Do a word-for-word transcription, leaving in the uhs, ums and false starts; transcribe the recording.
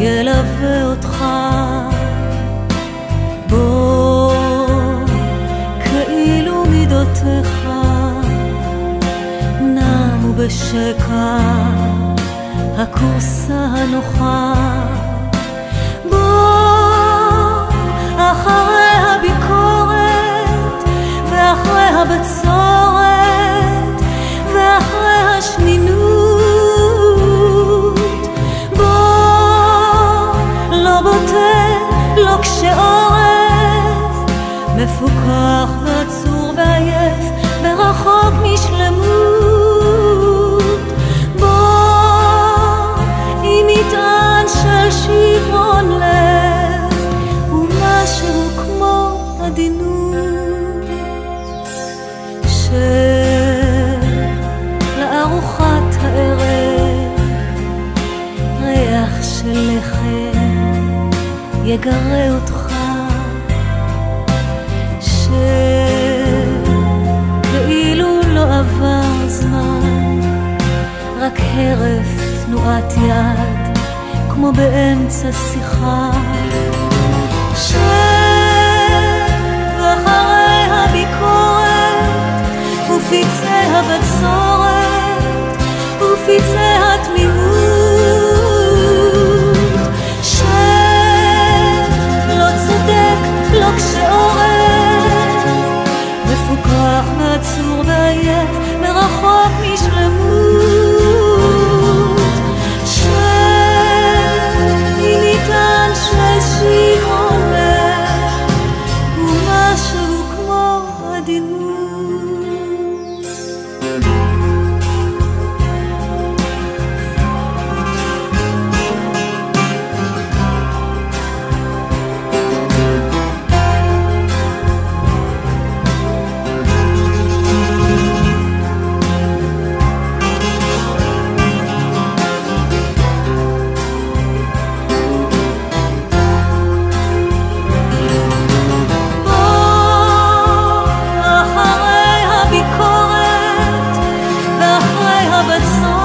ילווה אותך בו כאילו מידותיך נמו בשקע הכורסה הנוחה בו אחרי הביקורת ואחרי הבצורת ואחרי השנינות לא כשעורף מפוכח ועצור ועייף ורחוק משלמות בוא עם מטען של שברון לב ומשהו כמו עדינות שלארוחת הערב ריח של לחם יגרה אותך שכאילו לא עבר זמן רק הרף תנועת יד כמו באמצע שיחה שאחרי הביקורת ופיצה הבצורת ופיצה התמימות לא כשעורף מפוכח מעצור ועייף מרחוק משלמות שאם ניתן של שירון לב הוא משהו כמו עדינות but so